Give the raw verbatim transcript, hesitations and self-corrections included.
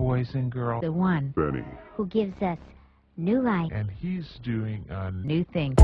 boys and girls, the one, Benny, who gives us new life, and he's doing a new thing.